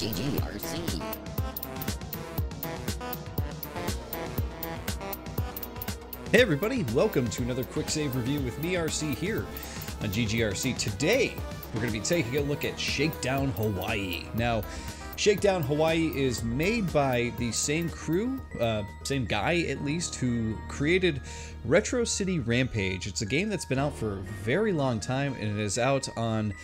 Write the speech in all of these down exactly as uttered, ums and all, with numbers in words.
G G R C. Hey everybody, welcome to another quick save review with me, R C, here on G G R C. Today, we're going to be taking a look at Shakedown Hawaii. Now, Shakedown Hawaii is made by the same crew, uh, same guy at least, who created Retro City Rampage. It's a game that's been out for a very long time, and it is out on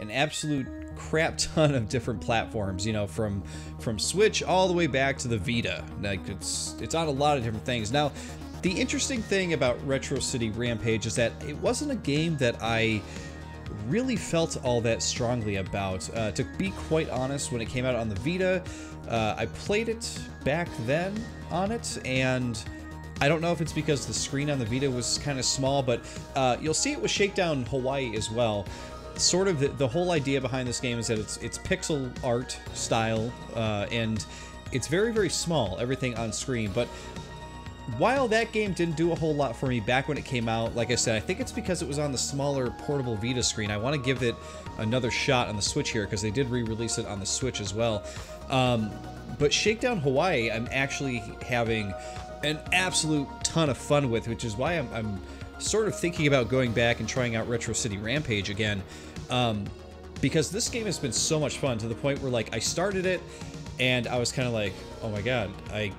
an absolute crap ton of different platforms, you know, from from Switch all the way back to the Vita. Like, it's it's on a lot of different things. Now, the interesting thing about Retro City Rampage is that it wasn't a game that I really felt all that strongly about. Uh, to be quite honest, when it came out on the Vita, uh, I played it back then on it, and I don't know if it's because the screen on the Vita was kind of small, but uh, you'll see it with Shakedown Hawaii as well. Sort of the, the whole idea behind this game is that it's, it's pixel art style, uh, and it's very, very small, everything on screen, but while that game didn't do a whole lot for me back when it came out, like I said, I think it's because it was on the smaller portable Vita screen. I want to give it another shot on the Switch here because they did re-release it on the Switch as well. Um, but Shakedown Hawaii, I'm actually having an absolute ton of fun with, which is why I'm, I'm sort of thinking about going back and trying out Retro City Rampage again. Um, because this game has been so much fun to the point where, like, I started it, and I was kind of like, oh my god, I,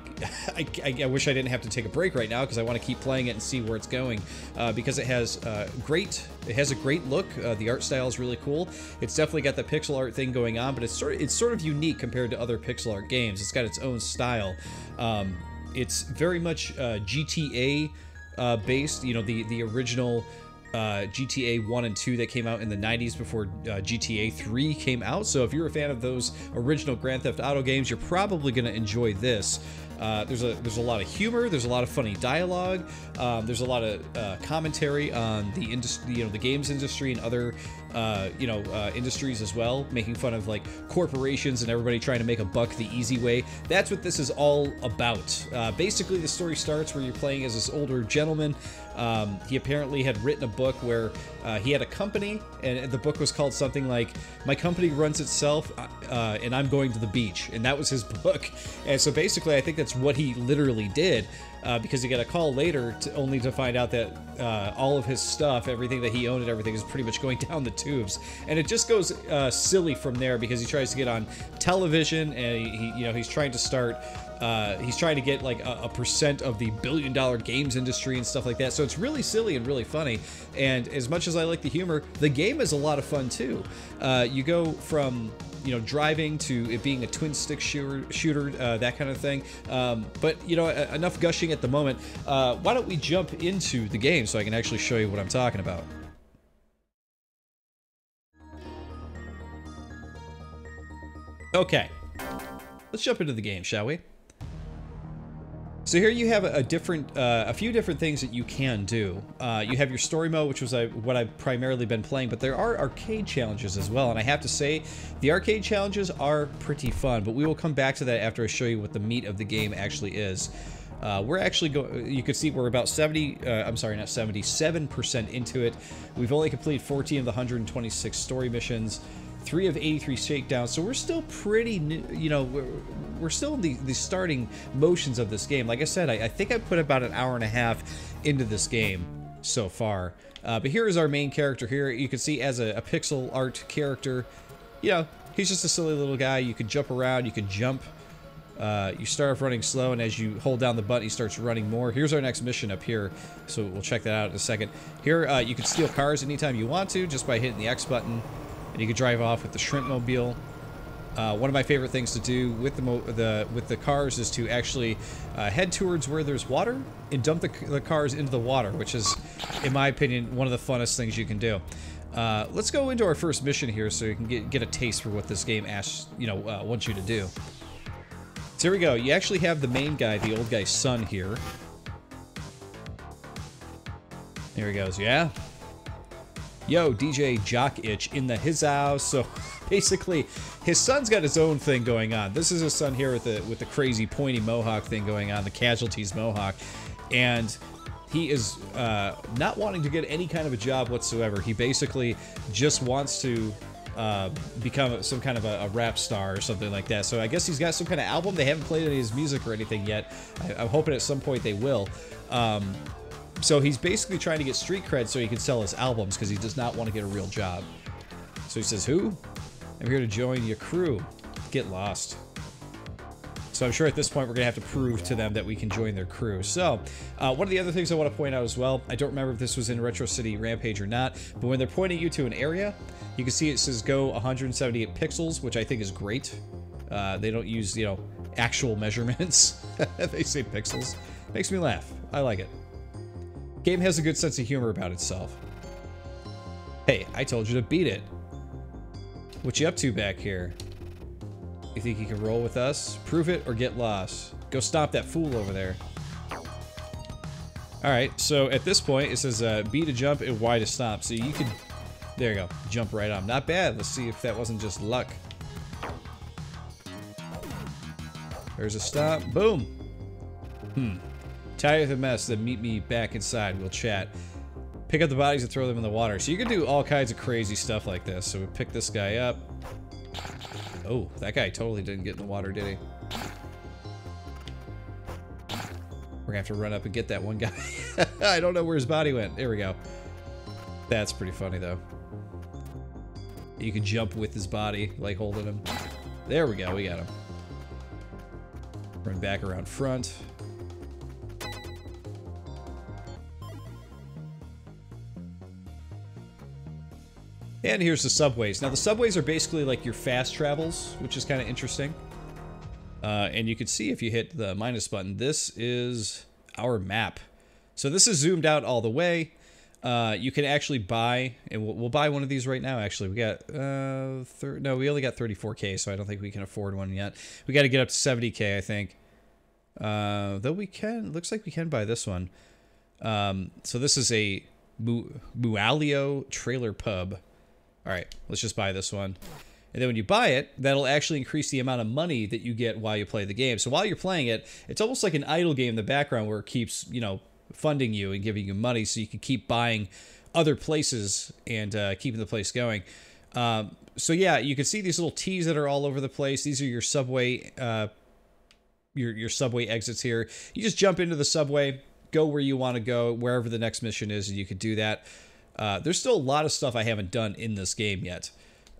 I, I wish I didn't have to take a break right now because I want to keep playing it and see where it's going. Uh, because it has uh, great, it has a great look. Uh, the art style is really cool. It's definitely got the pixel art thing going on, but it's sort of, it's sort of unique compared to other pixel art games. It's got its own style. Um, it's very much uh, G T A uh, based. You know, the the original Uh, G T A one and two that came out in the nineties before uh, G T A three came out. So if you're a fan of those original Grand Theft Auto games, you're probably going to enjoy this. Uh, there's a there's a lot of humor. There's a lot of funny dialogue. Um, there's a lot of uh, commentary on the industry, you know, the games industry and other uh, you know uh, industries as well, making fun of like corporations and everybody trying to make a buck the easy way. That's what this is all about. Uh, basically, the story starts where you're playing as this older gentleman. Um, he apparently had written a book where uh, he had a company, and the book was called something like "My Company Runs Itself," uh, and I'm going to the beach, and that was his book. And so basically, I think that's what he literally did, uh, because he got a call later to, only to find out that uh, all of his stuff, everything that he owned and everything, is pretty much going down the tubes. And it just goes uh, silly from there because he tries to get on television, and he, he you know, he's trying to start. Uh, he's trying to get like a, a percent of the billion dollar games industry and stuff like that. So it's really silly and really funny. And as much as I like the humor, the game is a lot of fun too. Uh, you go from, you know, driving to it being a twin stick shooter, shooter uh, that kind of thing. Um, but, you know, enough gushing at the moment. Uh, why don't we jump into the game so I can actually show you what I'm talking about? Okay, let's jump into the game, shall we? So here you have a different, uh, a few different things that you can do. Uh, you have your story mode, which was uh, what I've primarily been playing, but there are arcade challenges as well. And I have to say, the arcade challenges are pretty fun, but we will come back to that after I show you what the meat of the game actually is. Uh, we're actually going, you can see we're about seventy, uh, I'm sorry, not seventy, seven percent into it. We've only completed fourteen of the one hundred twenty-six story missions, three of eighty-three shakedowns, so we're still pretty new, you know, we're, we're still in the, the starting motions of this game. Like I said, I, I think I put about an hour and a half into this game so far. Uh, but here is our main character here. You can see as a, a pixel art character, you know, he's just a silly little guy. You can jump around, you can jump. Uh, you start off running slow, and as you hold down the button, he starts running more. Here's our next mission up here, so we'll check that out in a second. Here, uh, you can steal cars anytime you want to just by hitting the X button. And you could drive off with the shrimp mobile. Uh, one of my favorite things to do with the, mo the with the cars is to actually uh, head towards where there's water and dump the, the cars into the water, which is, in my opinion, one of the funnest things you can do. Uh, let's go into our first mission here, so you can get get a taste for what this game asks, you know, uh, wants you to do. So here we go. You actually have the main guy, the old guy's son here. There he goes. Yeah. Yo, D J Jock Itch in the his house. So basically, his son's got his own thing going on. This is his son here with the with the crazy pointy mohawk thing going on, the casualties mohawk, and he is uh, not wanting to get any kind of a job whatsoever. He basically just wants to uh, become some kind of a, a rap star or something like that. So I guess he's got some kind of album. They haven't played any of his music or anything yet. I, I'm hoping at some point they will. Um, so he's basically trying to get street cred so he can sell his albums because he does not want to get a real job. So he says, who? I'm here to join your crew. Get lost. So I'm sure at this point we're going to have to prove to them that we can join their crew. So uh, one of the other things I want to point out as well, I don't remember if this was in Retro City Rampage or not, but when they're pointing you to an area, you can see it says go one hundred seventy-eight pixels, which I think is great. Uh, they don't use, you know, actual measurements. They say pixels. Makes me laugh. I like it. Game has a good sense of humor about itself. Hey, I told you to beat it. What you up to back here? You think you can roll with us? Prove it or get lost. Go stop that fool over there. Alright, so at this point, it says uh, B to jump and Y to stop. So you can... There you go. Jump right on. Not bad. Let's see if that wasn't just luck. There's a stop. Boom! Hmm. Tired of the mess, then meet me back inside. We'll chat. Pick up the bodies and throw them in the water. So you can do all kinds of crazy stuff like this. So we pick this guy up. Oh, that guy totally didn't get in the water, did he? We're gonna have to run up and get that one guy. I don't know where his body went. There we go. That's pretty funny, though. You can jump with his body, like holding him. There we go, we got him. Run back around front. And here's the subways. Now the subways are basically like your fast travels, which is kind of interesting. Uh, and you can see if you hit the minus button, this is our map. So this is zoomed out all the way. Uh, you can actually buy, and we'll, we'll buy one of these right now actually. We got, uh, no, we only got thirty-four K, so I don't think we can afford one yet. We got to get up to seventy K, I think. Uh, though we can, looks like we can buy this one. Um, so this is a Mu- Mualio trailer pub. All right, let's just buy this one. And then when you buy it, that'll actually increase the amount of money that you get while you play the game. So while you're playing it, it's almost like an idle game in the background where it keeps, you know, funding you and giving you money so you can keep buying other places and uh, keeping the place going. Um, so yeah, you can see these little T's that are all over the place. These are your subway, uh, your, your subway exits here. You just jump into the subway, go where you want to go, wherever the next mission is, and you can do that. Uh, there's still a lot of stuff I haven't done in this game yet.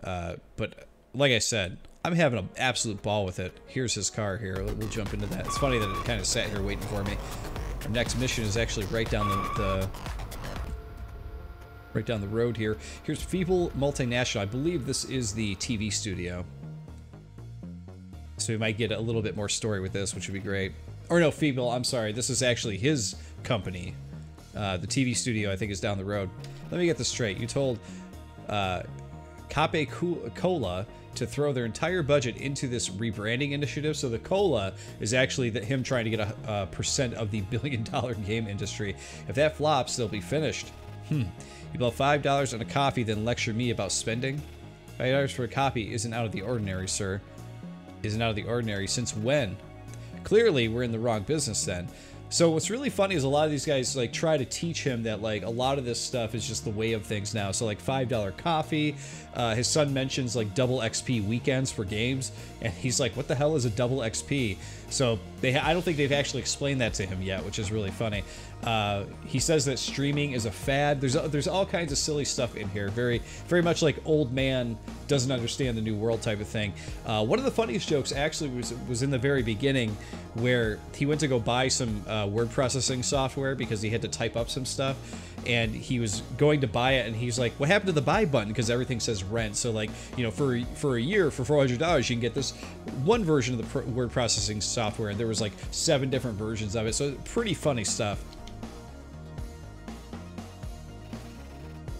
Uh, but like I said, I'm having an absolute ball with it. Here's his car here. We'll jump into that. It's funny that it kind of sat here waiting for me. Our next mission is actually right down the, the right down the road here. Here's Feeble Multinational. I believe this is the T V studio. So we might get a little bit more story with this, which would be great. Or no, Feeble, I'm sorry. This is actually his company. Uh, the T V studio, I think, is down the road. Let me get this straight. You told uh, Cape Cola to throw their entire budget into this rebranding initiative. So the cola is actually the, him trying to get a, a percent of the billion-dollar game industry. If that flops, they'll be finished. Hmm. You blow five dollars on a coffee, then lecture me about spending? five dollars for a coffee isn't out of the ordinary, sir. Isn't out of the ordinary. Since when? Clearly, we're in the wrong business then. So what's really funny is a lot of these guys like try to teach him that like a lot of this stuff is just the way of things now. So like five dollar coffee, uh, his son mentions like double X P weekends for games, and he's like, what the hell is a double X P? So they ha I don't think they've actually explained that to him yet, which is really funny. Uh, he says that streaming is a fad. There's there's all kinds of silly stuff in here. Very very much like old man doesn't understand the new world type of thing. Uh, one of the funniest jokes actually was was in the very beginning where he went to go buy some. Uh, word processing software because he had to type up some stuff, and he was going to buy it, and he's like, what happened to the buy button? Because everything says rent. So like, you know, for for a year, for four hundred dollars, you can get this one version of the pr word processing software, and there was like seven different versions of it. So pretty funny stuff.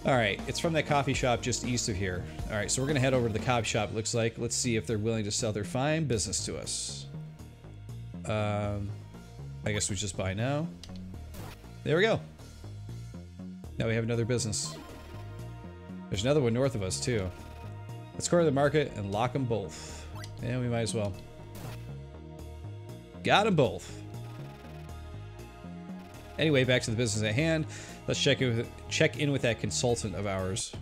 All right, it's from that coffee shop just east of here. All right, so we're gonna head over to the coffee shop, it looks like. Let's see if they're willing to sell their fine business to us. um I guess we just buy now. There we go. Now we have another business. There's another one north of us, too. Let's corner the market and lock them both. And we might as well. Got them both. Anyway, back to the business at hand. Let's check in with, check in with that consultant of ours.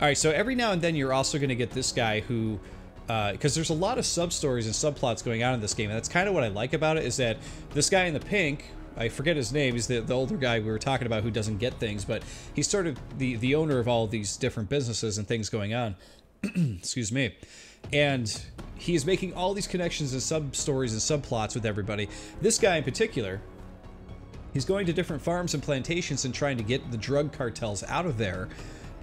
Alright, so every now and then you're also going to get this guy who... Because uh, there's a lot of sub-stories and subplots going on in this game, and that's kind of what I like about it, is that this guy in the pink... I forget his name, he's the, the older guy we were talking about who doesn't get things, but he's sort of the, the owner of all of these different businesses and things going on. Excuse me. And he is making all these connections and sub-stories and subplots with everybody. This guy in particular, he's going to different farms and plantations and trying to get the drug cartels out of there.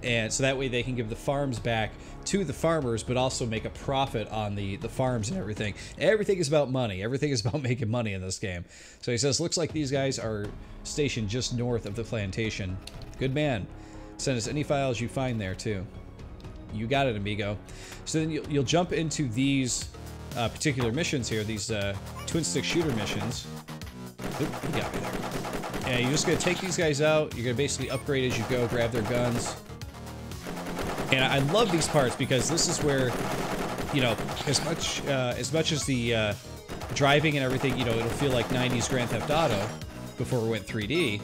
And so that way they can give the farms back to the farmers, but also make a profit on the, the farms and everything. Everything is about money. Everything is about making money in this game. So he says, looks like these guys are stationed just north of the plantation. Good man. Send us any files you find there, too. You got it, amigo. So then you'll, you'll jump into these uh, particular missions here, these uh, twin-stick shooter missions. Oop, you got me there. And you're just going to take these guys out. You're going to basically upgrade as you go, grab their guns. And I love these parts because this is where, you know, as much uh, as much as the uh, driving and everything, you know, it'll feel like nineties Grand Theft Auto before we went three D.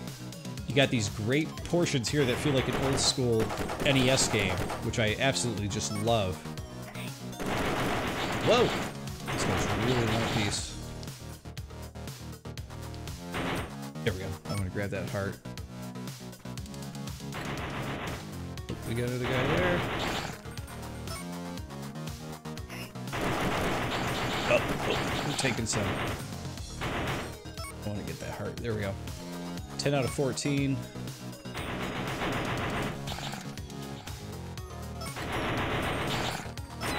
You got these great portions here that feel like an old school N E S game, which I absolutely just love. Whoa! This goes really one piece. There we go. I'm gonna grab that heart. We got another guy there. Oh, oh, we're taking some. I want to get that heart. There we go. ten out of fourteen.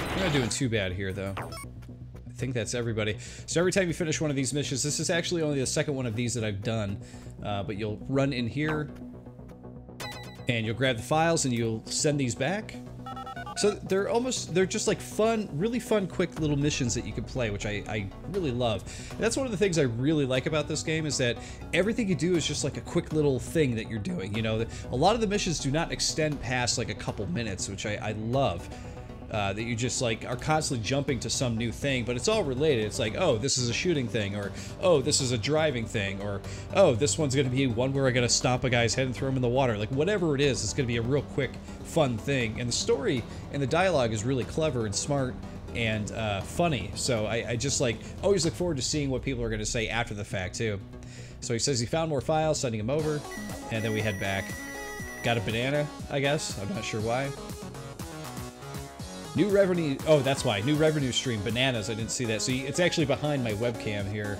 We're not doing too bad here, though. I think that's everybody. So every time you finish one of these missions, this is actually only the second one of these that I've done, uh, but you'll run in here. And you'll grab the files and you'll send these back. So they're almost, they're just like fun, really fun, quick little missions that you can play, which I, I really love. And that's one of the things I really like about this game is that everything you do is just like a quick little thing that you're doing. You know, a lot of the missions do not extend past like a couple minutes, which I, I love. Uh, that you just like are constantly jumping to some new thing, but it's all related. It's like, oh, this is a shooting thing, or oh, this is a driving thing, or oh, this one's gonna be one where I gotta stomp a guy's head and throw him in the water. Like whatever it is, it's gonna be a real quick, fun thing. And the story and the dialogue is really clever and smart and uh, funny. So I, I just like always look forward to seeing what people are gonna say after the fact too. So he says he found more files, sending him over, and then we head back. Got a banana, I guess. I'm not sure why. New revenue, oh, that's why. New revenue stream, bananas. I didn't see that. See, it's actually behind my webcam here.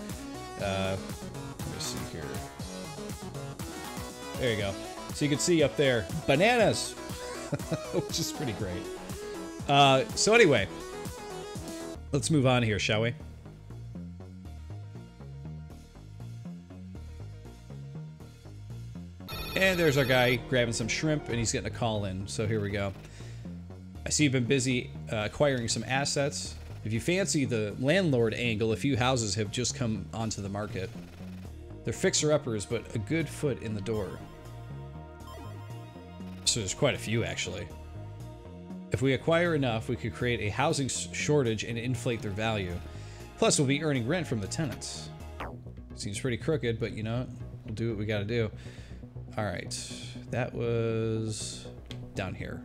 Uh, let me see here. There you go. So you can see up there, bananas, which is pretty great. Uh, so anyway, let's move on here, shall we? And there's our guy grabbing some shrimp, and he's getting a call in. So here we go. I see you've been busy uh, acquiring some assets. If you fancy the landlord angle, a few houses have just come onto the market. They're fixer-uppers, but a good foot in the door. So there's quite a few, actually. If we acquire enough, we could create a housing shortage and inflate their value. Plus, we'll be earning rent from the tenants. Seems pretty crooked, but you know, we'll do what we gotta do. All right, that was down here.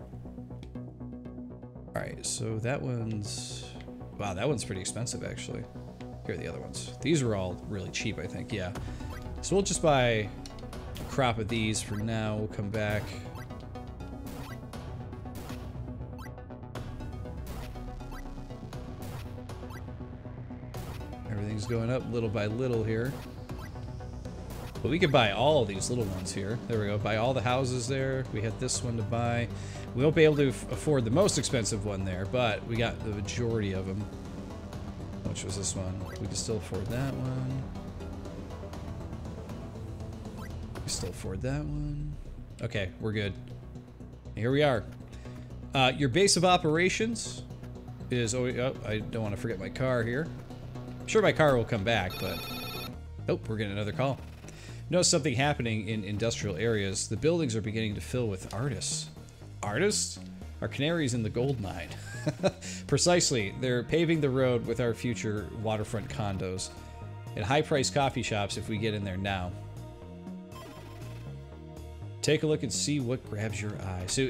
Alright, so that one's... Wow, that one's pretty expensive, actually. Here are the other ones. These are all really cheap, I think, yeah. So we'll just buy a crop of these for now. We'll come back. Everything's going up little by little here. But we could buy all these little ones here. There we go. Buy all the houses there. We had this one to buy. We won't be able to afford the most expensive one there, but we got the majority of them. Which was this one. We can still afford that one. We can still afford that one. Okay, we're good. Here we are. Uh, your base of operations is... Oh, oh, I don't want to forget my car here. I'm sure my car will come back, but... Oh, we're getting another call. Notice something happening in industrial areas. The buildings are beginning to fill with artists. Artists? Our canaries in the gold mine. Precisely. They're paving the road with our future waterfront condos. And high-priced coffee shops if we get in there now. Take a look and see what grabs your eye. So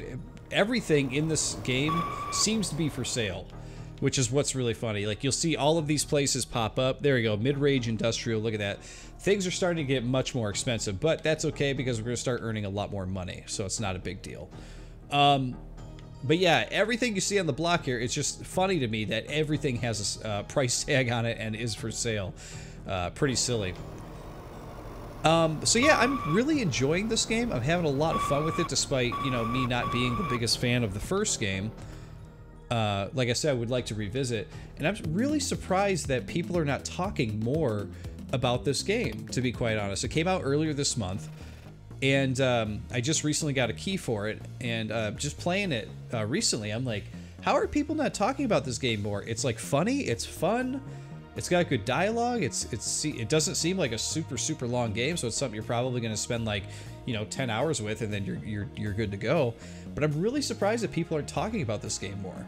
everything in this game seems to be for sale, which is what's really funny. Like, you'll see all of these places pop up. There you go, mid-range industrial, look at that. Things are starting to get much more expensive, but that's okay because we're gonna start earning a lot more money, so it's not a big deal. Um, but yeah, everything you see on the block here, it's just funny to me that everything has a uh, price tag on it and is for sale. Uh, pretty silly. Um, so yeah, I'm really enjoying this game. I'm having a lot of fun with it, despite, you know, me not being the biggest fan of the first game. Uh, like I said, I would like to revisit, and I'm really surprised that people are not talking more about this game, to be quite honest. It came out earlier this month, and um, I just recently got a key for it, and uh, just playing it uh, recently, I'm like, how are people not talking about this game more? It's like funny, it's fun, it's got good dialogue, it's, it's it doesn't seem like a super, super long game, so it's something you're probably going to spend like, you know, ten hours with, and then you're, you're, you're good to go. But I'm really surprised that people aren't talking about this game more.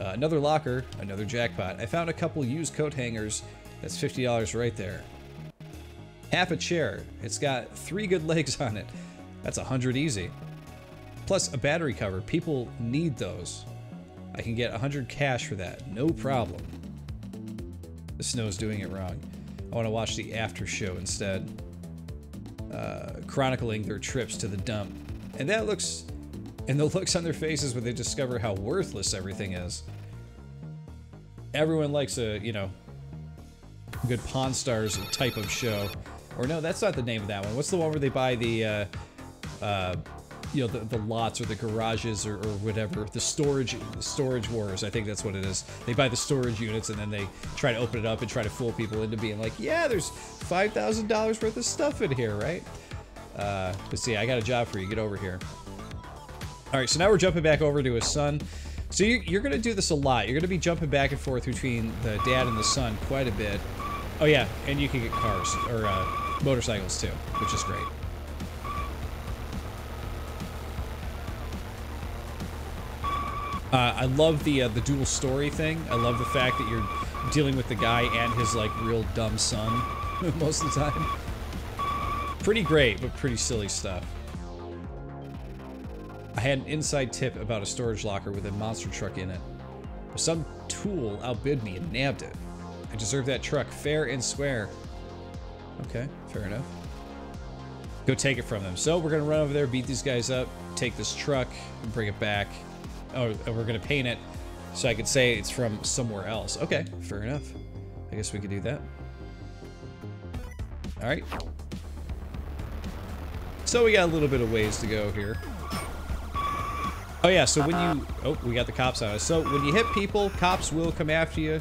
Uh, another locker, another jackpot. I found a couple used coat hangers. That's fifty dollars right there. Half a chair. It's got three good legs on it. That's one hundred easy. Plus a battery cover. People need those. I can get one hundred cash for that. No problem. The snow's doing it wrong. I want to watch the after show instead. Uh, chronicling their trips to the dump. And that looks... And the looks on their faces when they discover how worthless everything is. Everyone likes a, you know, good Pawn Stars type of show. Or no, that's not the name of that one. What's the one where they buy the, uh, uh, you know, the, the lots or the garages or, or whatever? The storage, the storage wars, I think that's what it is. They buy the storage units and then they try to open it up and try to fool people into being like, yeah, there's five thousand dollars worth of stuff in here, right? Uh, but see, I got a job for you. Get over here. All right, so now we're jumping back over to his son. So you're, you're going to do this a lot. You're going to be jumping back and forth between the dad and the son quite a bit. Oh, yeah, and you can get cars or uh, motorcycles, too, which is great. Uh, I love the, uh, the dual story thing. I love the fact that you're dealing with the guy and his, like, real dumb son most of the time. Pretty great, but pretty silly stuff. I had an inside tip about a storage locker with a monster truck in it. Some tool outbid me and nabbed it. I deserve that truck fair and square. Okay, fair enough. Go take it from them. So we're gonna run over there, beat these guys up, take this truck, and bring it back. Oh, and we're gonna paint it so I could say it's from somewhere else. Okay, fair enough. I guess we could do that. All right. So we got a little bit of ways to go here. Oh yeah, so when you, oh, we got the cops on us. So when you hit people, cops will come after you,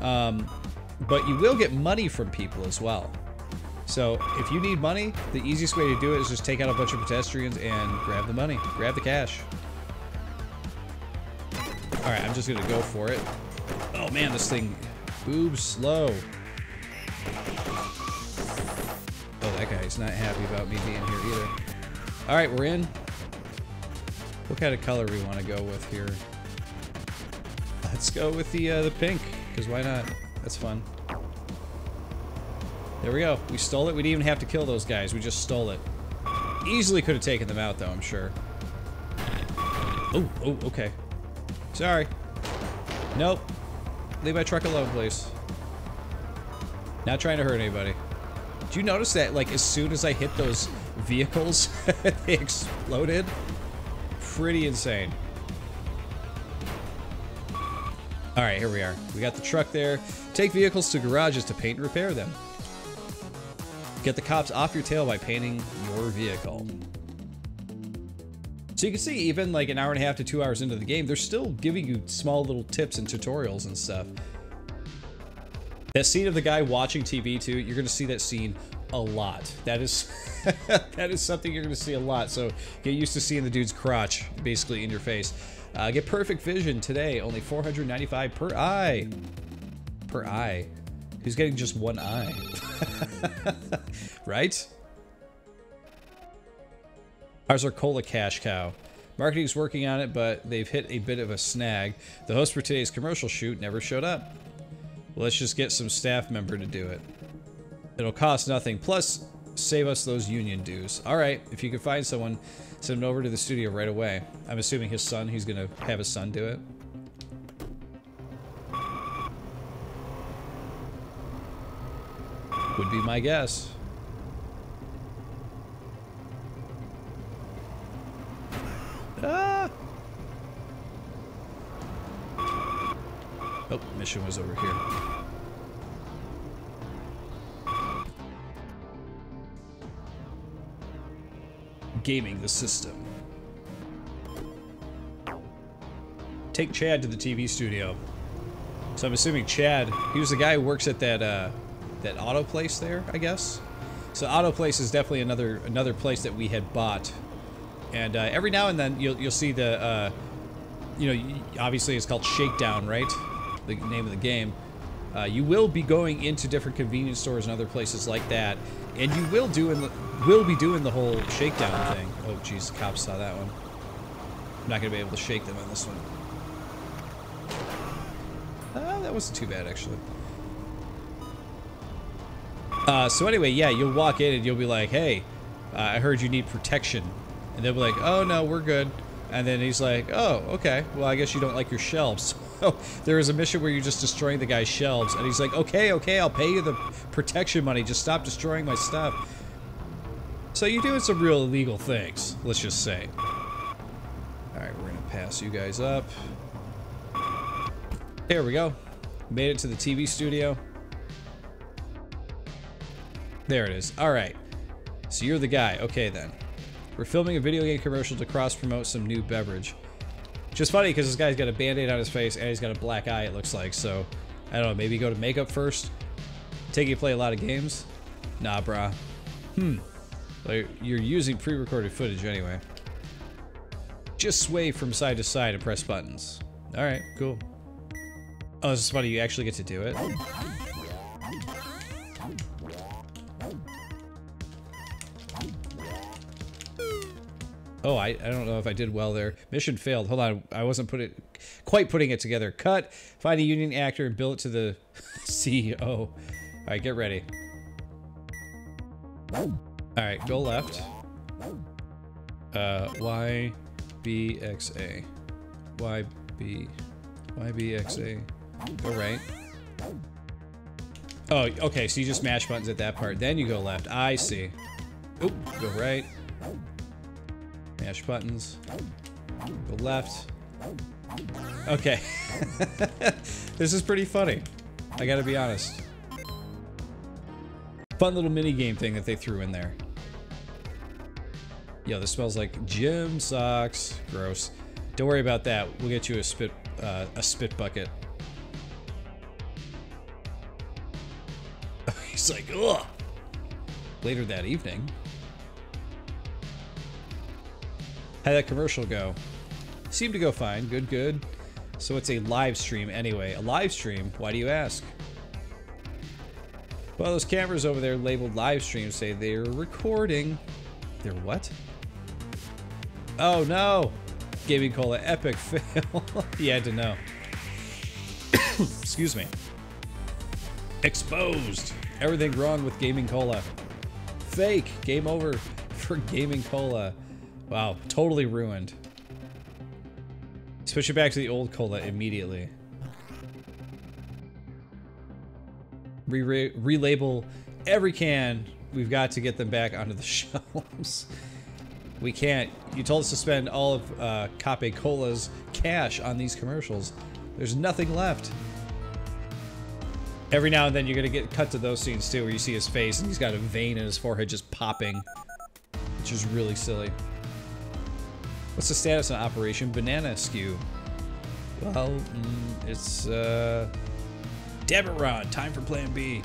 um, but you will get money from people as well. So if you need money, the easiest way to do it is just take out a bunch of pedestrians and grab the money, grab the cash. All right, I'm just gonna go for it. Oh man, this thing boobs slow. Oh, that guy's not happy about me being here either. All right, we're in. What kind of color we want to go with here? Let's go with the uh, the pink, because why not? That's fun. There we go. We stole it. We didn't even have to kill those guys. We just stole it. Easily could have taken them out, though, I'm sure. Oh, oh, okay. Sorry. Nope. Leave my truck alone, please. Not trying to hurt anybody. Did you notice that, like, as soon as I hit those vehicles, they exploded? Pretty insane. All right, here we are. We got the truck there. Take vehicles to garages to paint and repair them. Get the cops off your tail by painting your vehicle. So you can see even like an hour and a half to two hours into the game, they're still giving you small little tips and tutorials and stuff. That scene of the guy watching T V too, you're gonna see that scene a lot. That is that is something you're going to see a lot, so get used to seeing the dude's crotch basically in your face. Uh, get perfect vision today, only four hundred ninety-five per eye. Per eye. Who's getting just one eye? Right? Ours are cola cash cow. Marketing's working on it, but they've hit a bit of a snag. The host for today's commercial shoot never showed up. Well, let's just get some staff member to do it. It'll cost nothing. Plus, save us those union dues. All right, if you can find someone, send him over to the studio right away. I'm assuming his son, he's gonna have his son do it. Would be my guess. Ah! Oh, mission was over here. Gaming the system. Take Chad to the T V studio. So I'm assuming Chad, he was the guy who works at that, uh, that auto place there, I guess. So auto place is definitely another another place that we had bought, and uh, every now and then you'll you'll see the, uh, you know, obviously it's called Shakedown, right? The name of the game. Uh, you will be going into different convenience stores and other places like that, and you will do in the, will be doing the whole shakedown thing. Oh, jeez, the cops saw that one. I'm not gonna be able to shake them on this one. Uh, that wasn't too bad actually. Uh, so anyway, yeah, you'll walk in and you'll be like, hey, uh, I heard you need protection. And they'll be like, oh, no, we're good. And then he's like, oh, okay, well, I guess you don't like your shelves. So there was a mission where you're just destroying the guy's shelves. And he's like, okay, okay, I'll pay you the protection money. Just stop destroying my stuff. So you're doing some real illegal things, let's just say. All right, we're going to pass you guys up. There we go. Made it to the T V studio. There it is. All right. So you're the guy. Okay, then. We're filming a video game commercial to cross-promote some new beverage. Which is funny, because this guy's got a Band-Aid on his face, and he's got a black eye, it looks like. So, I don't know. Maybe go to makeup first? Take you play a lot of games? Nah, brah. Hmm. Like, you're using pre-recorded footage anyway. Just sway from side to side and press buttons. All right, cool. Oh, this is funny. You actually get to do it. Oh, I, I don't know if I did well there. Mission failed. Hold on. I wasn't put it, quite putting it together. Cut. Find a union actor and bill it to the C E O. All right, get ready. All right, go left. Uh, Y, B, X, A. Y, B. Y, B, X, A. Go right. Oh, okay. So you just mash buttons at that part. Then you go left. I see. Oop, go right. Mash buttons. Go left. Okay. This is pretty funny. I gotta be honest. Fun little mini game thing that they threw in there. Yo, this smells like gym socks. Gross. Don't worry about that. We'll get you a spit uh, a spit bucket. He's like, ugh. Later that evening. How'd that commercial go? Seemed to go fine. Good, good. So it's a live stream anyway. A live stream? Why do you ask? Well, those cameras over there labeled live stream say they're recording. They're what? Oh, no. Gaming Cola, epic fail. You had to know. Excuse me. Exposed. Everything wrong with Gaming Cola. Fake. Game over for Gaming Cola. Wow, totally ruined. Switch it back to the old cola immediately. Re relabel every can. We've got to get them back onto the shelves. We can't. You told us to spend all of uh, Cape Cola's cash on these commercials. There's nothing left. Every now and then you're going to get cut to those scenes too where you see his face and he's got a vein in his forehead just popping. Which is really silly. What's the status on Operation Banana Skew? Well, mm, it's, uh... Demeron, time for Plan B.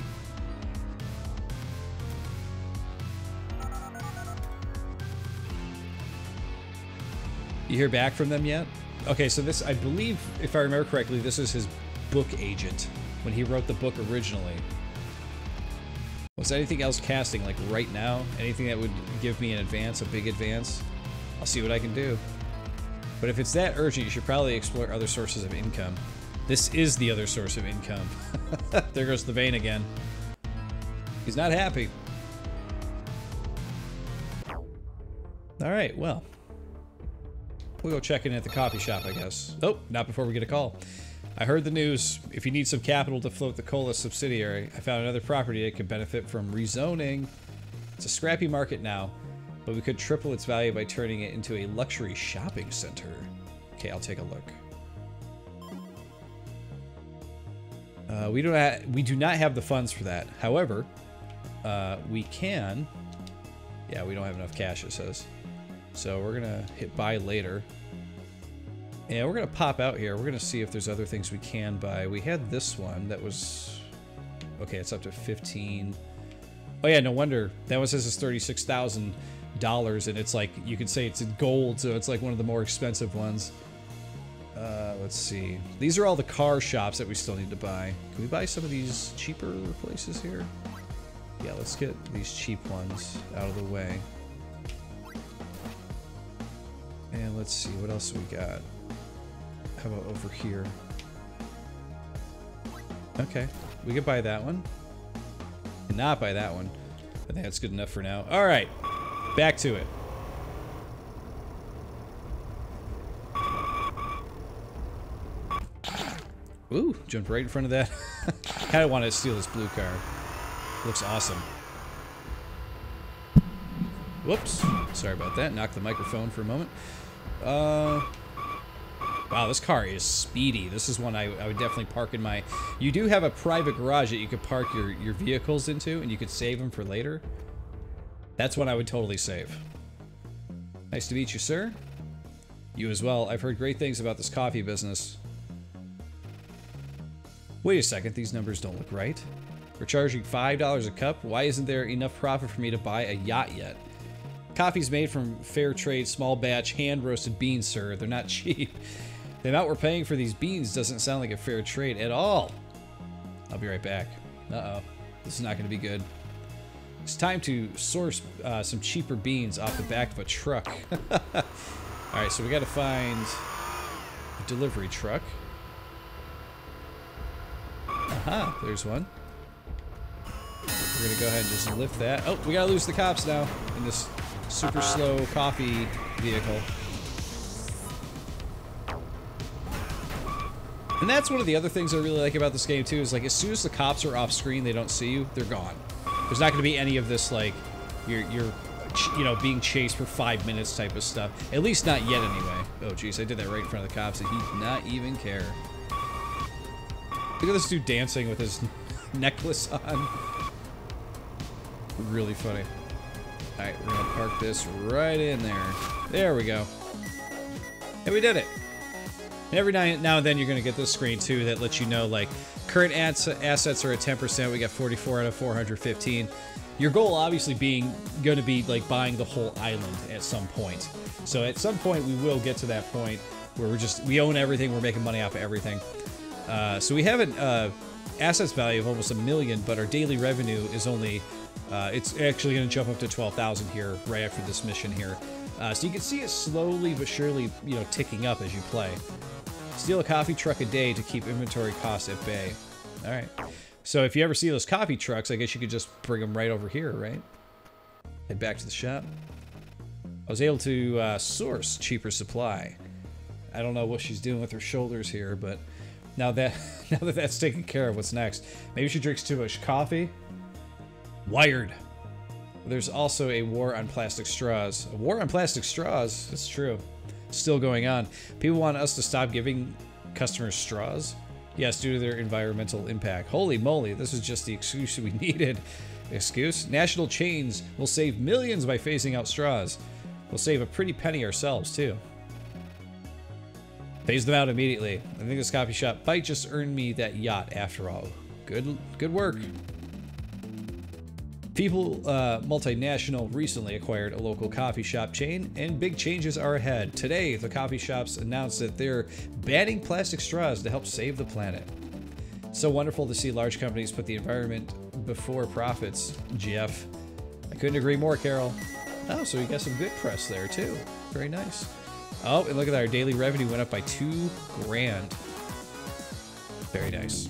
You hear back from them yet? Okay, so this, I believe, if I remember correctly, this is his book agent when he wrote the book originally. Was anything else casting, like right now? Anything that would give me an advance, a big advance? I'll see what I can do. But if it's that urgent, you should probably explore other sources of income. This is the other source of income. There goes the vein again. He's not happy. All right, well, we'll go check in at the coffee shop, I guess. Oh, not before we get a call. I heard the news. If you need some capital to float the Cola subsidiary, I found another property that could benefit from rezoning. It's a scrappy market now, but we could triple its value by turning it into a luxury shopping center. Okay, I'll take a look. Uh, we don't have, we do not have the funds for that. However, uh, we can. Yeah, we don't have enough cash, it says. So we're gonna hit buy later. And we're gonna pop out here. We're gonna see if there's other things we can buy. We had this one that was, okay, it's up to fifteen. Oh yeah, no wonder. That one says it's thirty-six thousand dollars and it's like, you could say it's in gold, so it's like one of the more expensive ones. Uh, let's see. These are all the car shops that we still need to buy. Can we buy some of these cheaper places here? Yeah, let's get these cheap ones out of the way. And let's see, what else we got? How about over here? Okay, we could buy that one. And not buy that one. I think that's good enough for now. All right, back to it. Ooh, jumped right in front of that. Kinda wanted to steal this blue car. Looks awesome. Whoops. Sorry about that. Knocked the microphone for a moment. Uh, wow, this car is speedy. This is one I, I would definitely park in my... You do have a private garage that you could park your, your vehicles into, and you could save them for later. That's one I would totally save. Nice to meet you, sir. You as well. I've heard great things about this coffee business. Wait a second. These numbers don't look right. We're charging five dollars a cup. Why isn't there enough profit for me to buy a yacht yet? Coffee's made from fair trade, small batch, hand-roasted beans, sir. They're not cheap. The amount we're paying for these beans doesn't sound like a fair trade at all. I'll be right back. Uh-oh. This is not going to be good. It's time to source uh, some cheaper beans off the back of a truck. All right, so we got to find a delivery truck. Aha, there's one. We're gonna go ahead and just lift that. Oh, we gotta lose the cops now in this super slow coffee vehicle. And that's one of the other things I really like about this game too, is like as soon as the cops are off screen, they don't see you, they're gone. There's not gonna be any of this like, you're, you're you know, being chased for five minutes type of stuff. At least not yet anyway. Oh jeez, I did that right in front of the cops and he did not even care. Look at this dude dancing with his necklace on. Really funny. All right, we're gonna park this right in there. There we go. And we did it. And every now and then you're gonna get this screen too that lets you know like current assets are at ten percent. We got forty-four out of four hundred fifteen. Your goal obviously being gonna be like buying the whole island at some point. So at some point we will get to that point where we're just, we own everything. We're making money off of everything. Uh, so we have an uh, assets value of almost a million, but our daily revenue is only Uh, it's actually going to jump up to twelve thousand here right after this mission here. Uh, so you can see it slowly but surely, you know, ticking up as you play. Steal a coffee truck a day to keep inventory costs at bay. All right. So if you ever see those coffee trucks, I guess you could just bring them right over here, right? Head back to the shop. I was able to uh, source cheaper supply. I don't know what she's doing with her shoulders here, but now that, now that that's taken care of, what's next? Maybe she drinks too much coffee. Wired. There's also a war on plastic straws. A war on plastic straws? That's true. Still going on. People want us to stop giving customers straws? Yes, due to their environmental impact. Holy moly, this is just the excuse we needed. Excuse? National chains will save millions by phasing out straws. We'll save a pretty penny ourselves, too. Phase them out immediately. I think this coffee shop might just earn me that yacht after all. Good, good work. Feeble uh, Multinational recently acquired a local coffee shop chain, and big changes are ahead. Today, the coffee shops announced that they're banning plastic straws to help save the planet. So wonderful to see large companies put the environment before profits, Jeff. I couldn't agree more, Carol. Oh, so you got some good press there, too. Very nice. Oh, and look at that. Our daily revenue went up by two grand. Very nice.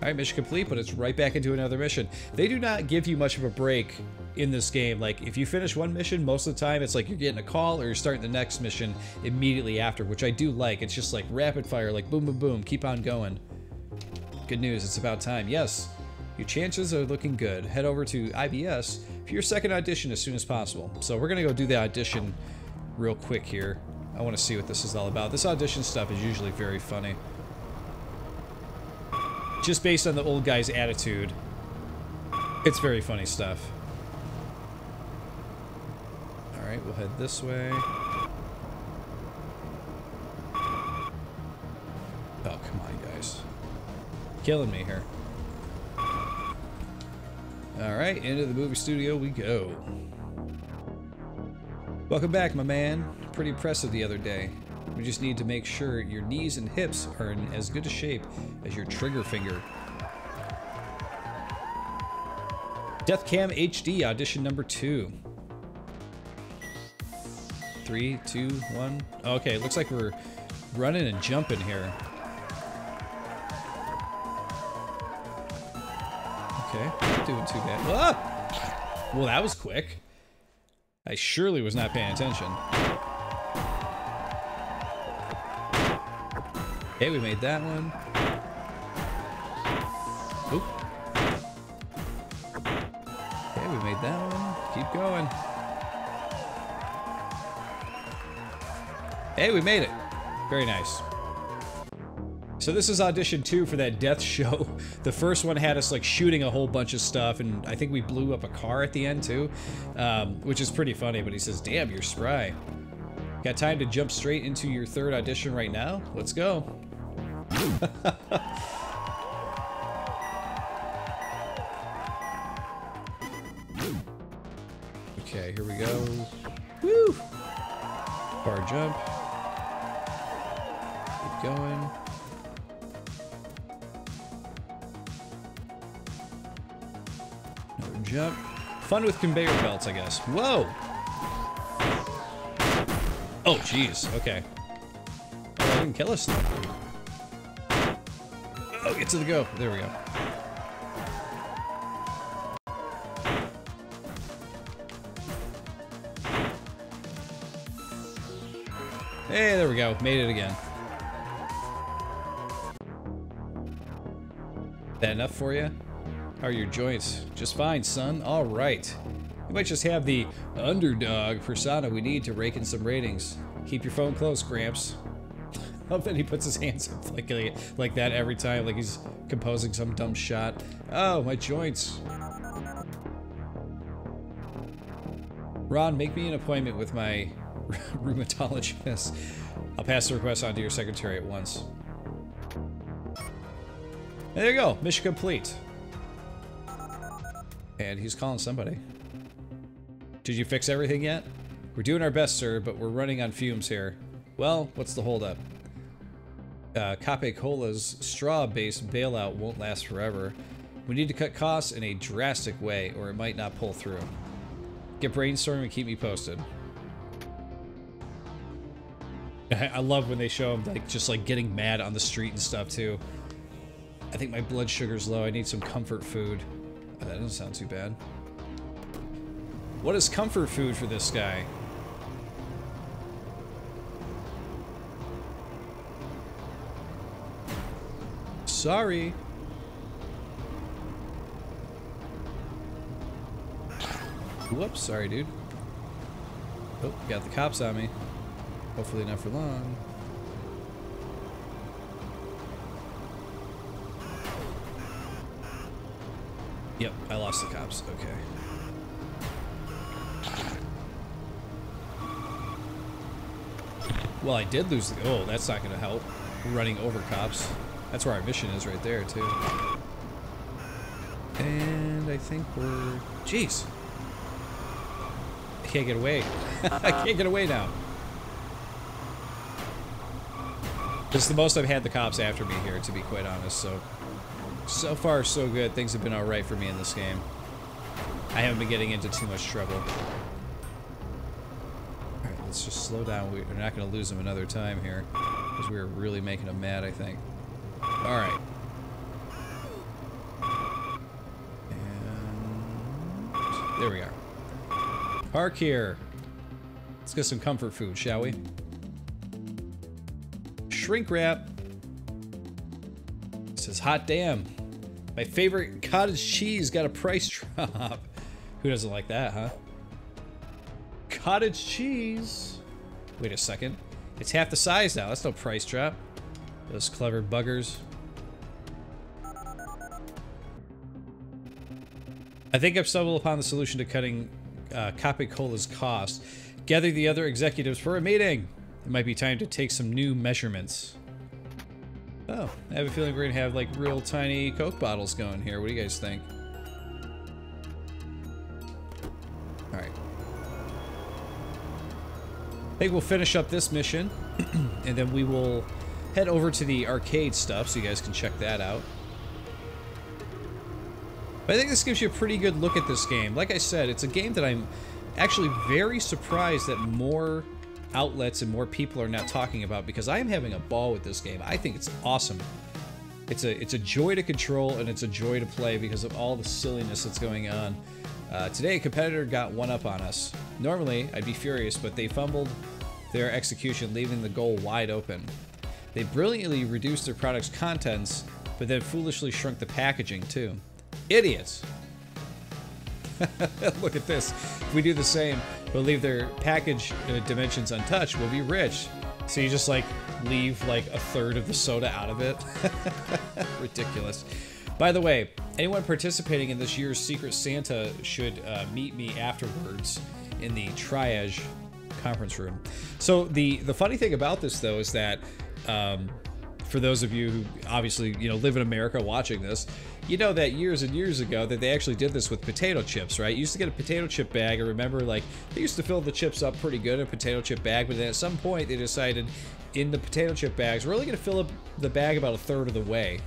Alright, mission complete, but it's right back into another mission. They do not give you much of a break in this game. Like, if you finish one mission, most of the time it's like you're getting a call or you're starting the next mission immediately after, which I do like. It's just like rapid fire, like boom, boom, boom, keep on going. Good news, it's about time. Yes, your chances are looking good. Head over to I B S for your second audition as soon as possible. So we're going to go do the audition real quick here. I want to see what this is all about. This audition stuff is usually very funny. Just based on the old guy's attitude, it's very funny stuff. All right, we'll head this way. Oh, come on, guys. Killing me here. All right, into the movie studio we go. Welcome back, my man. Pretty impressive the other day. We just need to make sure your knees and hips are in as good a shape as your trigger finger. Death Cam H D audition number two. Three, two, one. Okay, looks like we're running and jumping here. Okay, not doing too bad. Ah! Well, that was quick. I surely was not paying attention. Hey, we made that one. Oop. Hey, we made that one. Keep going. Hey, we made it. Very nice. So this is audition two for that death show. The first one had us like shooting a whole bunch of stuff, and I think we blew up a car at the end too, um, which is pretty funny, but he says, damn, you're spry. Got time to jump straight into your third audition right now? Let's go. Okay, here we go. Woo! Bar jump. Keep going. Another jump. Fun with conveyor belts, I guess. Whoa! Oh, jeez. Okay. Well, they didn't kill us, though. Oh, get to the go. There we go. Hey, there we go. Made it again. That enough for you? How are your joints? Just fine, son. All right. We might just have the underdog persona we need to rake in some ratings. Keep your phone close, Gramps. I love that he puts his hands up like, like that every time, like he's composing some dumb shot. Oh, my joints. Ron, make me an appointment with my rheumatologist. I'll pass the request on to your secretary at once. There you go, mission complete. And he's calling somebody. Did you fix everything yet? We're doing our best, sir, but we're running on fumes here. Well, what's the holdup? Uh, Cape Cola's straw-based bailout won't last forever. We need to cut costs in a drastic way, or it might not pull through. Get brainstorming and keep me posted. I love when they show him like just like getting mad on the street and stuff too. I think my blood sugar's low. I need some comfort food. Oh, that doesn't sound too bad. What is comfort food for this guy? Sorry. Whoops, sorry, dude. Oh, got the cops on me. Hopefully not for long. Yep, I lost the cops. Okay. Well, I did lose the... Oh, that's not going to help. Running over cops. That's where our mission is right there, too. And I think we're... Jeez. I can't get away. I can't get away now. This is the most I've had the cops after me here, to be quite honest. So, so far, so good. Things have been all right for me in this game. I haven't been getting into too much trouble. Let's just slow down. We're not going to lose him another time here, because we were really making him mad, I think. All right. There we are. Park here. Let's get some comfort food, shall we? Shrink wrap. It says, hot damn. My favorite cottage cheese got a price drop. Who doesn't like that, huh? Cottage cheese. Wait a second. It's half the size now. That's no price drop. Those clever buggers. I think I've stumbled upon the solution to cutting uh, Cape Cola's cost. Gather the other executives for a meeting. It might be time to take some new measurements. Oh, I have a feeling we're gonna have like real tiny Coke bottles going here. What do you guys think? All right. I think we'll finish up this mission and then we will head over to the arcade stuff so you guys can check that out. But I think this gives you a pretty good look at this game. Like I said, it's a game that I'm actually very surprised that more outlets and more people are now talking about, because I'm having a ball with this game. I think it's awesome. It's a it's a joy to control and it's a joy to play because of all the silliness that's going on. Uh, today, a competitor got one up on us. Normally, I'd be furious, but they fumbled their execution, leaving the goal wide open. They brilliantly reduced their product's contents, but then foolishly shrunk the packaging too. Idiots. Look at this. If we do the same, but leave their package uh, dimensions untouched, we'll be rich. So you just like leave like a third of the soda out of it. Ridiculous. By the way, anyone participating in this year's Secret Santa should uh, meet me afterwards in the triage conference room. So the the funny thing about this though is that um, for those of you who obviously you know live in America watching this, you know that years and years ago that they actually did this with potato chips, right? You used to get a potato chip bag. I remember like they used to fill the chips up pretty good in a potato chip bag, but then at some point they decided in the potato chip bags, we're only going to fill up the bag about a third of the way.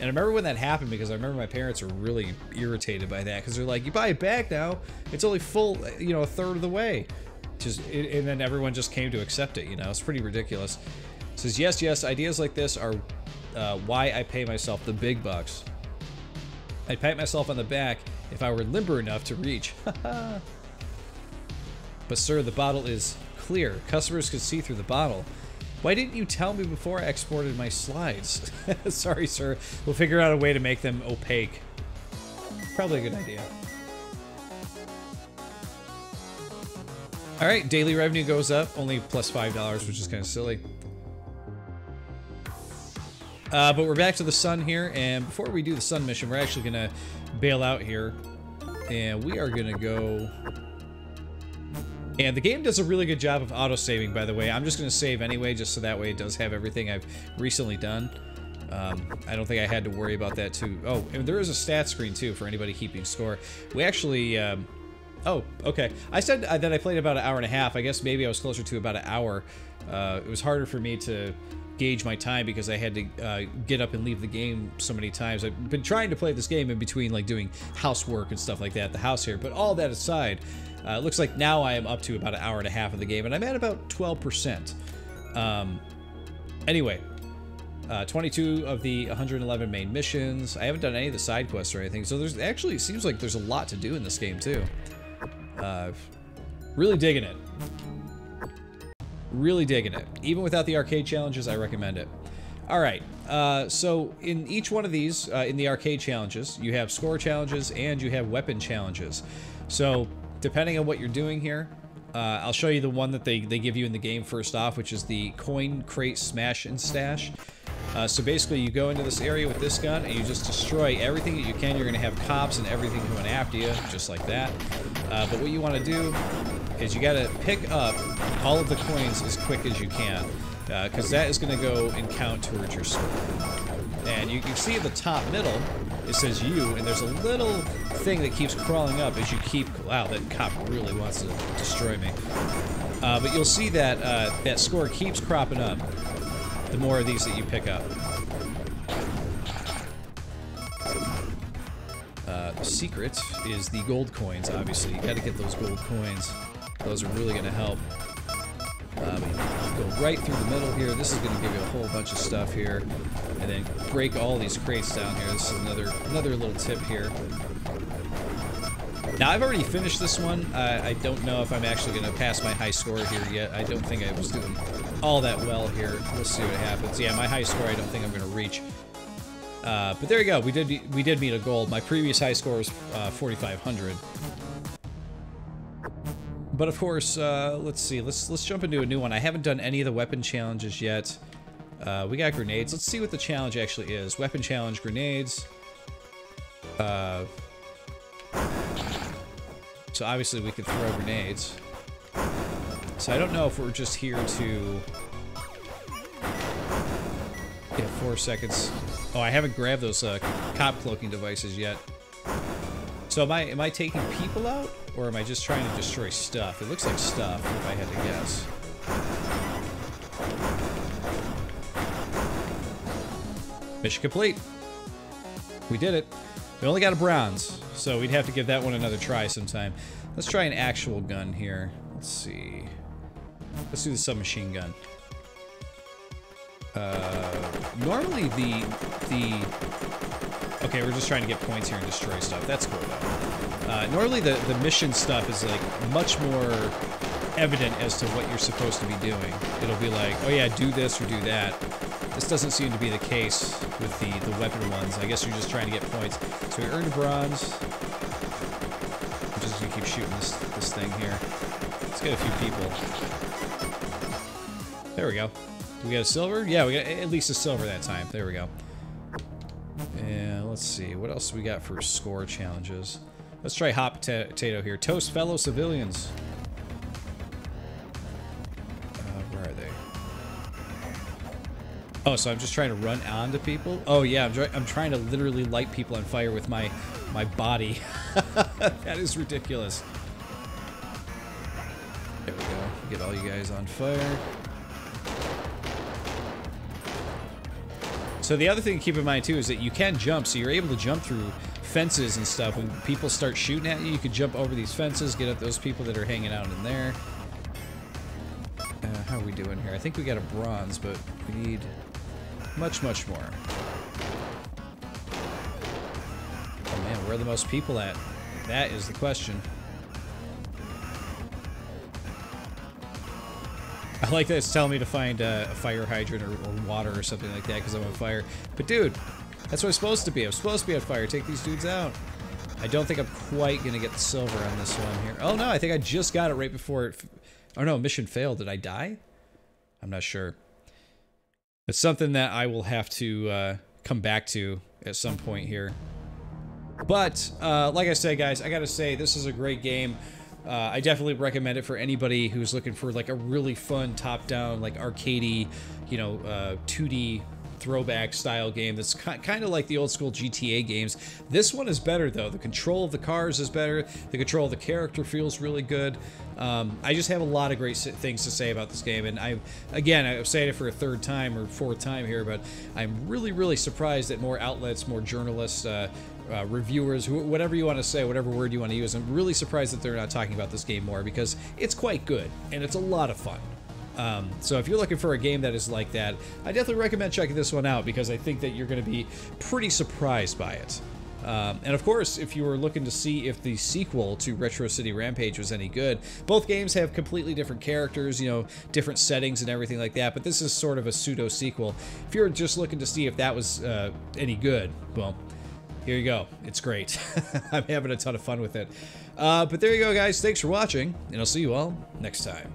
And I remember when that happened because I remember my parents were really irritated by that because they're like, you buy a bag now, it's only full, you know, a third of the way. Just it, and then everyone just came to accept it, you know, it's pretty ridiculous. It says, yes, yes, ideas like this are uh, why I pay myself the big bucks. I'd pat myself on the back if I were limber enough to reach. But sir, the bottle is clear. Customers could see through the bottle. Why didn't you tell me before I exported my slides? Sorry, sir. We'll figure out a way to make them opaque. Probably a good idea. All right, daily revenue goes up, only plus five dollars, which is kind of silly. Uh, but we're back to the sun here, and before we do the sun mission, we're actually gonna bail out here, and we are gonna go. And the game does a really good job of auto-saving, by the way. I'm just gonna save anyway, just so that way it does have everything I've recently done. Um, I don't think I had to worry about that too. Oh, and there is a stat screen too for anybody keeping score. We actually, um, oh, okay. I said that I played about an hour and a half. I guess maybe I was closer to about an hour. Uh, it was harder for me to gauge my time because I had to uh, get up and leave the game so many times. I've been trying to play this game in between like doing housework and stuff like that, the house here, but all that aside, uh, it looks like now I am up to about an hour and a half of the game and I'm at about twelve percent. Um, anyway, uh, twenty-two of the one hundred eleven main missions. I haven't done any of the side quests or anything, so there's actually, it seems like there's a lot to do in this game too. Uh, really digging it. Really digging it. Even without the arcade challenges, I recommend it. All right, uh, so in each one of these, uh, in the arcade challenges, you have score challenges and you have weapon challenges. So depending on what you're doing here, uh, I'll show you the one that they, they give you in the game first off, which is the coin crate smash and stash. Uh, so basically you go into this area with this gun and you just destroy everything that you can. You're gonna have cops and everything going after you, just like that. Uh, but what you wanna do is you gotta pick up all of the coins as quick as you can, because uh, that is gonna go and count towards your score. And you can see at the top middle, it says you, and there's a little thing that keeps crawling up as you keep, wow, that cop really wants to destroy me. Uh, but you'll see that uh, that score keeps cropping up the more of these that you pick up. Uh, secret is the gold coins, obviously. You gotta get those gold coins. Those are really gonna help. Um, go right through the middle here. This is gonna give you a whole bunch of stuff here. And then break all these crates down here. This is another another little tip here. Now, I've already finished this one. Uh, I don't know if I'm actually going to pass my high score here yet. I don't think I was doing all that well here. We'll see what happens. Yeah, my high score I don't think I'm going to reach. Uh, but there you go. We did we did meet a gold. My previous high score was uh, forty-five hundred. But of course, uh, let's see. Let's let's jump into a new one. I haven't done any of the weapon challenges yet. Uh, we got grenades. Let's see what the challenge actually is. Weapon challenge, grenades. Uh, so obviously we could throw grenades. So I don't know if we're just here to... Yeah, four seconds. Oh, I haven't grabbed those uh, cop cloaking devices yet. So am I, am I taking people out? Or am I just trying to destroy stuff? It looks like stuff, if I had to guess. Mission complete. We did it. We only got a bronze, so we'd have to give that one another try sometime. Let's try an actual gun here. Let's see. Let's do the submachine gun. Uh, normally the... the Okay, we're just trying to get points here and destroy stuff. That's cool, though. Uh, normally the, the mission stuff is, like, much more evident as to what you're supposed to be doing. It'll be like, oh yeah, do this or do that. This doesn't seem to be the case with the, the weapon ones. I guess you're just trying to get points. So we earned a bronze. I'm just gonna keep shooting this, this thing here. Let's get a few people. There we go. Do we got a silver? Yeah, we got at least a silver that time. There we go. And let's see, what else we got for score challenges? Let's try hot potato here. Toast fellow civilians. Oh, so I'm just trying to run onto people? Oh, yeah, I'm, I'm trying to literally light people on fire with my, my body. That is ridiculous. There we go. Get all you guys on fire. So the other thing to keep in mind, too, is that you can jump. So you're able to jump through fences and stuff. When people start shooting at you, you can jump over these fences, get at those people that are hanging out in there. Uh, how are we doing here? I think we got a bronze, but we need... much, much more. Oh man, where are the most people at? That is the question. I like that it's telling me to find uh, a fire hydrant or, or water or something like that because I'm on fire. But dude, that's what I'm supposed to be. I'm supposed to be on fire. Take these dudes out. I don't think I'm quite going to get the silver on this one here. Oh no, I think I just got it right before it... Oh no, mission failed. Did I die? I'm not sure. It's something that I will have to uh, come back to at some point here. But, uh, like I said, guys, I gotta say, this is a great game. Uh, I definitely recommend it for anybody who's looking for, like, a really fun top-down, like, arcadey, you know, uh, two D throwback-style game that's ki kind of like the old-school G T A games. This one is better, though. The control of the cars is better. The control of the character feels really good. Um, I just have a lot of great things to say about this game, and I, again, I'm saying it for a third time or fourth time here, but I'm really, really surprised that more outlets, more journalists, uh, uh, reviewers, wh whatever you want to say, whatever word you want to use, I'm really surprised that they're not talking about this game more because it's quite good, and it's a lot of fun. Um, so if you're looking for a game that is like that, I definitely recommend checking this one out because I think that you're going to be pretty surprised by it. Um, and of course, if you were looking to see if the sequel to Retro City Rampage was any good, both games have completely different characters, you know, different settings and everything like that, but this is sort of a pseudo-sequel. If you're just looking to see if that was uh, any good, well... here you go. It's great. I'm having a ton of fun with it. Uh, but there you go, guys. Thanks for watching, and I'll see you all next time.